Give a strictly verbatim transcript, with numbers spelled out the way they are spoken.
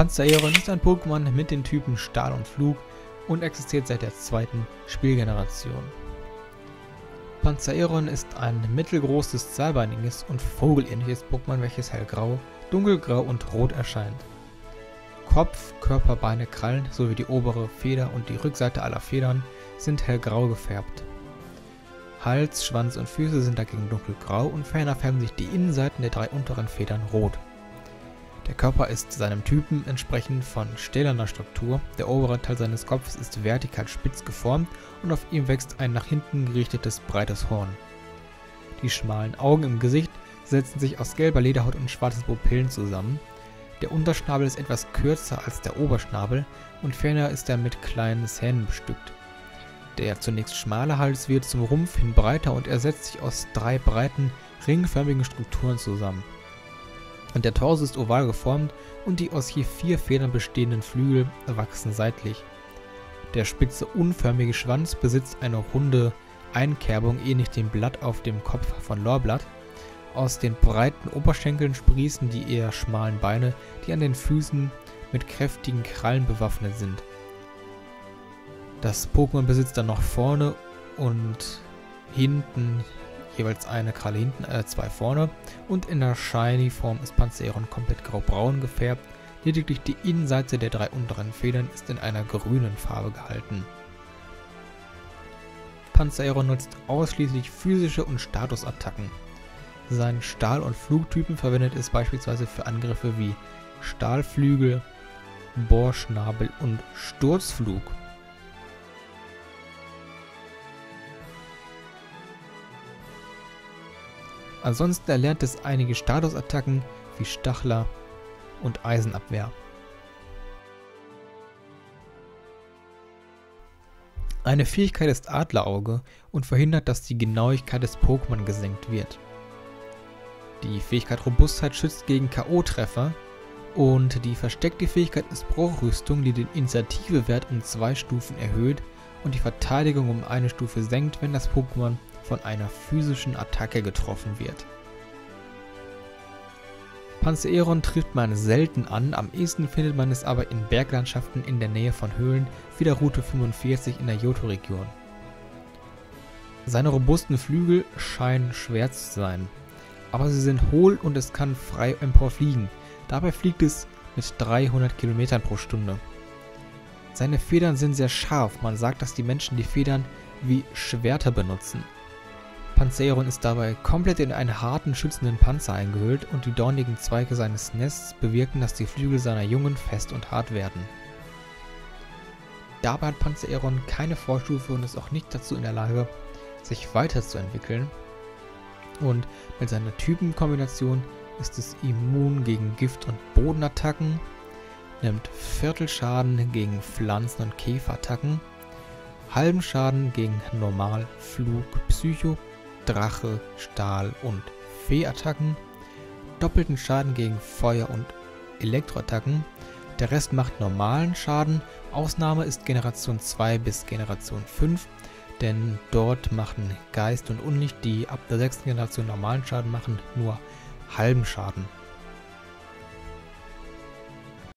Panzaeron ist ein Pokémon mit den Typen Stahl und Flug und existiert seit der zweiten Spielgeneration. Panzaeron ist ein mittelgroßes, zweibeiniges und vogelähnliches Pokémon, welches hellgrau, dunkelgrau und rot erscheint. Kopf, Körper, Beine, Krallen sowie die obere Feder und die Rückseite aller Federn sind hellgrau gefärbt. Hals, Schwanz und Füße sind dagegen dunkelgrau und ferner färben sich die Innenseiten der drei unteren Federn rot. Der Körper ist seinem Typen entsprechend von stählerner Struktur, der obere Teil seines Kopfes ist vertikal spitz geformt und auf ihm wächst ein nach hinten gerichtetes breites Horn. Die schmalen Augen im Gesicht setzen sich aus gelber Lederhaut und schwarzen Pupillen zusammen. Der Unterschnabel ist etwas kürzer als der Oberschnabel und ferner ist er mit kleinen Zähnen bestückt. Der zunächst schmale Hals wird zum Rumpf hin breiter und er setzt sich aus drei breiten, ringförmigen Strukturen zusammen. Und der Torso ist oval geformt und die aus je vier Federn bestehenden Flügel wachsen seitlich. Der spitze, unförmige Schwanz besitzt eine runde Einkerbung, ähnlich dem Blatt auf dem Kopf von Lorbeerblatt. Aus den breiten Oberschenkeln sprießen die eher schmalen Beine, die an den Füßen mit kräftigen Krallen bewaffnet sind. Das Pokémon besitzt dann noch vorne und hinten jeweils eine Kralle hinten, äh, zwei vorne, und in der Shiny-Form ist Panzaeron komplett graubraun gefärbt, lediglich die Innenseite der drei unteren Federn ist in einer grünen Farbe gehalten. Panzaeron nutzt ausschließlich physische und Statusattacken. Seinen Stahl- und Flugtypen verwendet es beispielsweise für Angriffe wie Stahlflügel, Bohrschnabel und Sturzflug. Ansonsten erlernt es einige Statusattacken wie Stachler und Eisenabwehr. Eine Fähigkeit ist Adlerauge und verhindert, dass die Genauigkeit des Pokémon gesenkt wird. Die Fähigkeit Robustheit schützt gegen K O-Treffer und die versteckte Fähigkeit ist Bruchrüstung, die den Initiativewert um zwei Stufen erhöht und die Verteidigung um eine Stufe senkt, wenn das Pokémon von einer physischen Attacke getroffen wird. Panzaeron trifft man selten an, am ehesten findet man es aber in Berglandschaften in der Nähe von Höhlen wie der Route fünfundvierzig in der Jotoregion. Seine robusten Flügel scheinen schwer zu sein, aber sie sind hohl und es kann frei emporfliegen, dabei fliegt es mit dreihundert Kilometern pro Stunde. Seine Federn sind sehr scharf, man sagt, dass die Menschen die Federn wie Schwerter benutzen. Panzaeron ist dabei komplett in einen harten, schützenden Panzer eingehüllt und die dornigen Zweige seines Nests bewirken, dass die Flügel seiner Jungen fest und hart werden. Dabei hat Panzaeron keine Vorstufe und ist auch nicht dazu in der Lage, sich weiterzuentwickeln. Und mit seiner Typenkombination ist es immun gegen Gift- und Bodenattacken, nimmt Viertelschaden gegen Pflanzen- und Käferattacken, halben Schaden gegen Normal, Flug, Psycho, Drache, Stahl und Fee-Attacken, doppelten Schaden gegen Feuer- und Elektroattacken, der Rest macht normalen Schaden, Ausnahme ist Generation zwei bis Generation fünf, denn dort machen Geist und Unlicht, die ab der sechsten Generation normalen Schaden machen, nur halben Schaden.